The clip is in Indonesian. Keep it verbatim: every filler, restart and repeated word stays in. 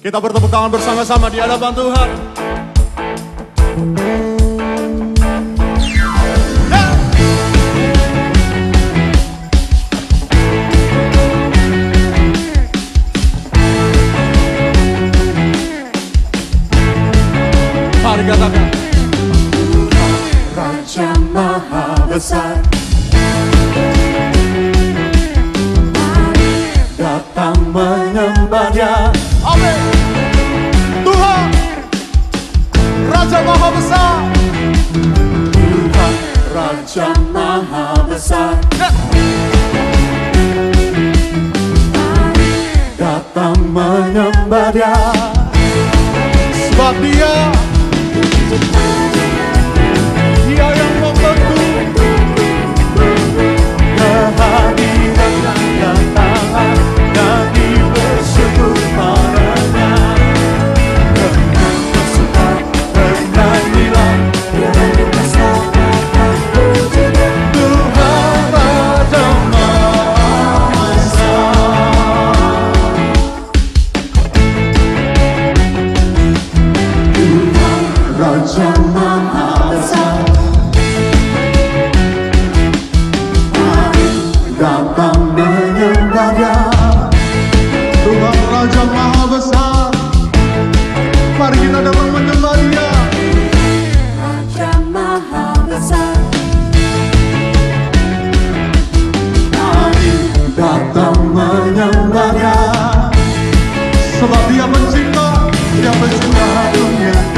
Kita bertepuk tangan bersama-sama di hadapan Tuhan. Mari katakan, Raja Maha Besar, mari datang menyembah Dia. Amin. Tuhan Raja Maha Besar, Tuhan Raja Maha Besar, mari datang menyembah Dia. Sebab Dia, Dia yang membentuk kehadiran dan tangan, dan dibersyukur padanya. Dengan bersuka, bernyanyilah, bernyanyilah selamatkan pujinya, Tuhan Raja Maha Besar, Tuhan Raja Maha Besar, mari datang menyembah Dia. Tuhan Raja Maha Besar, mari kita datang menyembah Dia. Raja Maha Besar, mari datang menyembah Dia. Sebab Dia pencipta, Dia pencipta dunia.